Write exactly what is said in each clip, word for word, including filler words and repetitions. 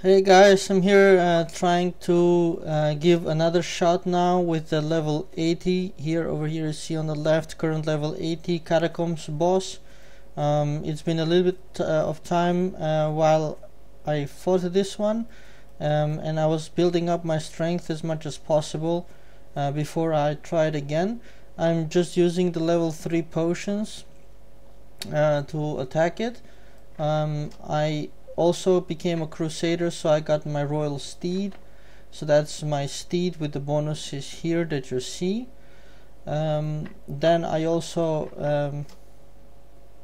Hey guys, I'm here uh, trying to uh, give another shot now with the level eighty. Here over here you see on the left current level eighty Catacombs boss. Um, it's been a little bit uh, of time uh, while I fought this one, um, and I was building up my strength as much as possible uh, before I tried again. I'm just using the level three potions uh, to attack it. Um, I also became a crusader, so I got my royal steed. So that's my steed with the bonuses here that you see. Um, then I also um,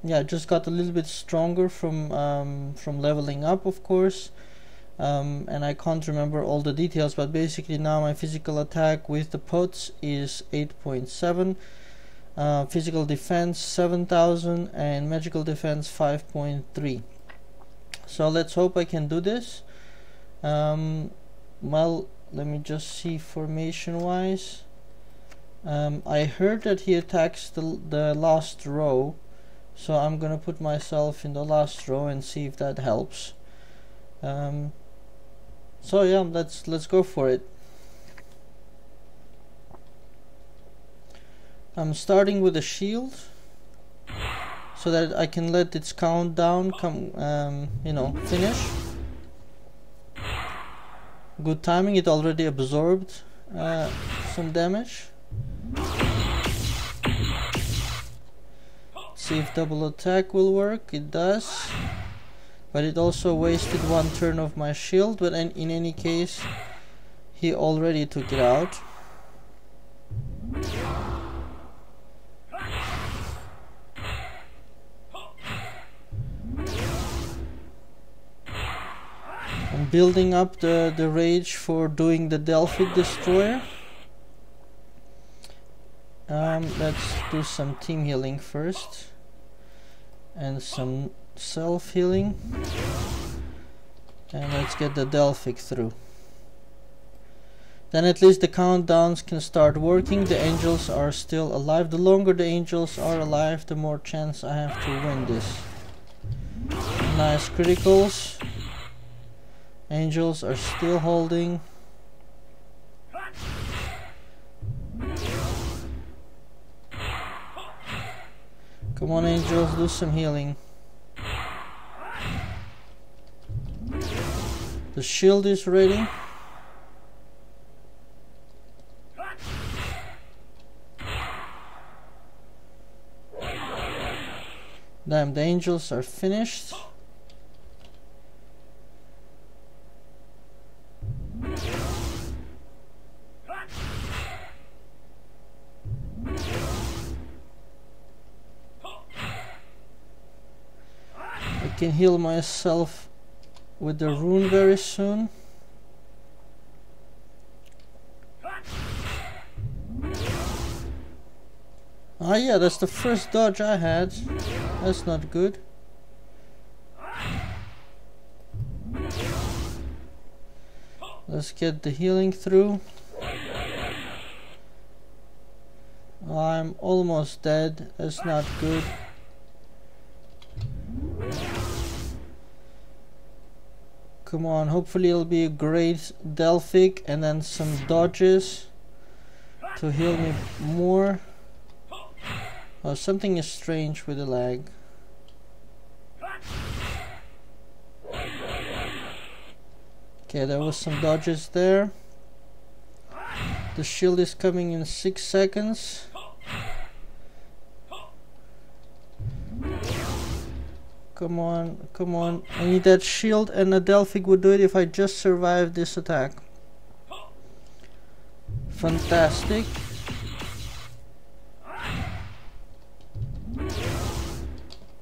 yeah, just got a little bit stronger from um, from leveling up, of course, um, and I can't remember all the details, but basically now my physical attack with the pots is eight point seven, uh, physical defense seven thousand, and magical defense five point three. So let's hope I can do this. Um, well, let me just see formation wise. Um, I heard that he attacks the, the last row, so I'm gonna put myself in the last row and see if that helps. Um, so yeah, let's let's go for it. I'm starting with a shield, so that I can let its countdown come, um, you know, finish. Good timing, it already absorbed uh, some damage. Let's see if double attack will work. It does, but it also wasted one turn of my shield, but in, in any case he already took it out. Building up the, the rage for doing the Delphic Destroyer. Um, let's do some team healing first and some self healing, and let's get the Delphic through. Then at least the countdowns can start working. The angels are still alive. The longer the angels are alive, the more chance I have to win this. Nice criticals. Angels are still holding. Come on, angels, do some healing. The shield is ready. Damn, the angels are finished. I can heal myself with the rune very soon. Ah yeah, that's the first dodge I had. That's not good. Let's get the healing through. I'm almost dead. That's not good. Come on, hopefully it'll be a great Delphic and then some dodges to heal me more. Oh, something is strange with the lag. Okay, there was some dodges there. The shield is coming in six seconds. Come on, come on. I need that shield, and a Delphic would do it if I just survived this attack. Fantastic.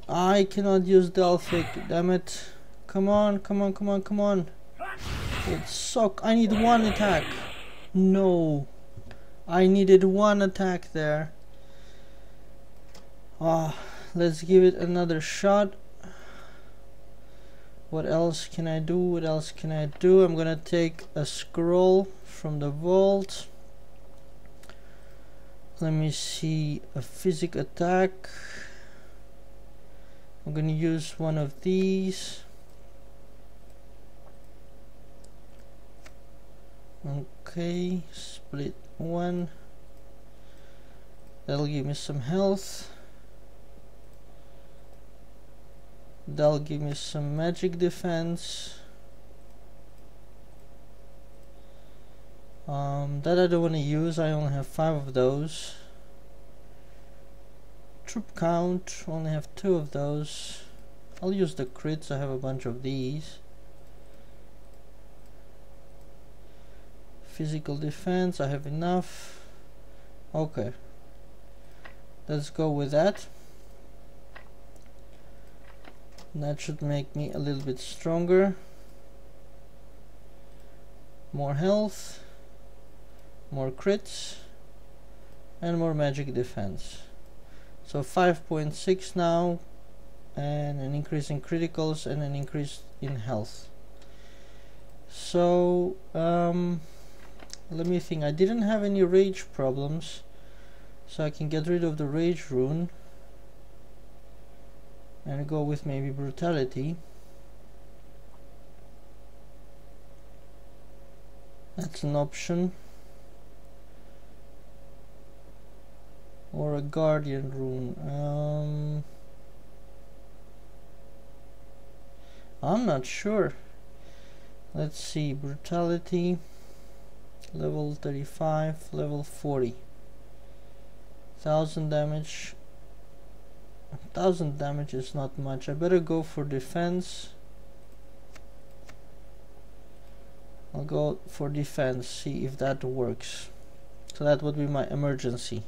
I cannot use Delphic, damn it. Come on, come on, come on, come on. It sucks. I need one attack. No. I needed one attack there. Ah, let's give it another shot. What else can I do? What else can I do? I'm gonna take a scroll from the vault. Let me see, a physic attack. I'm gonna use one of these. Okay, split one. That'll give me some health. That'll give me some magic defense. Um, that I don't want to use, I only have five of those. Troop count, only have two of those. I'll use the crits, I have a bunch of these. Physical defense, I have enough. Okay, let's go with that. That should make me a little bit stronger. More health, more crits, and more magic defense. So five point six now, and an increase in criticals and an increase in health. So um, let me think. I didn't have any rage problems, so I can get rid of the rage rune and go with maybe brutality. That's an option. Or a guardian rune. Um, I'm not sure. Let's see. Brutality. Level thirty-five. Level forty. Thousand damage. Thousand damage is not much. I better go for defense. I'll go for defense. See if that works. So that would be my emergency.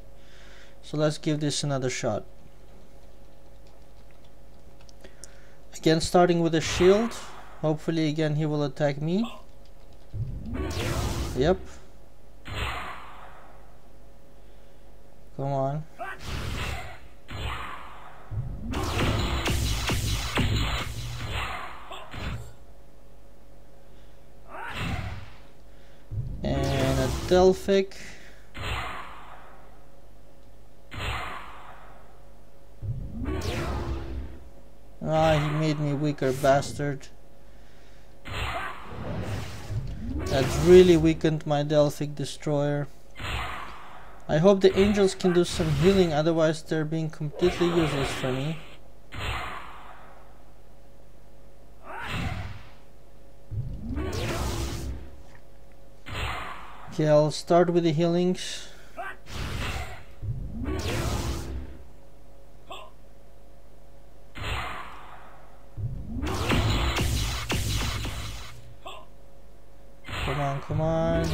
So let's give this another shot. Again, starting with a shield. Hopefully, again, he will attack me. Yep. Come on. And a Delphic. Ah, he made me weaker, bastard. That really weakened my Delphic Destroyer. I hope the angels can do some healing, otherwise they're being completely useless for me. Okay, I'll start with the healings. Come on.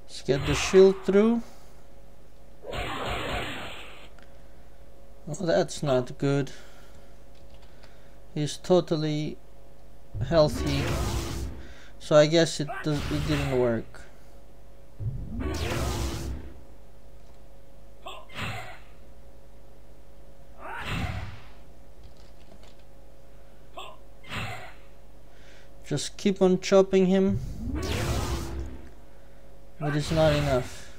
Let's get the shield through. Oh, that's not good. He's totally healthy. So I guess it, does, it didn't work. Just keep on chopping him, but it's not enough.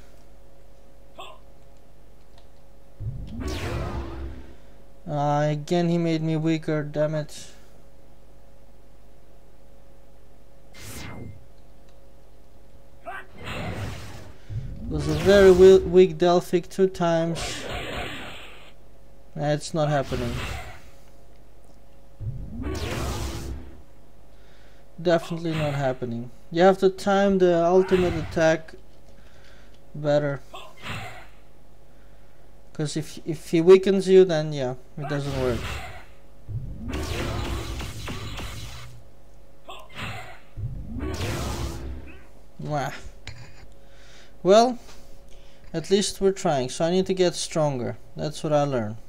Uh, again, he made me weaker, damn it. Was a very weak Delphic two times. Nah, it's not happening. Definitely not happening. You have to time the ultimate attack better. Because if, if he weakens you, then yeah, it doesn't work. Mwah. Well, at least we're trying, so I need to get stronger. That's what I learned.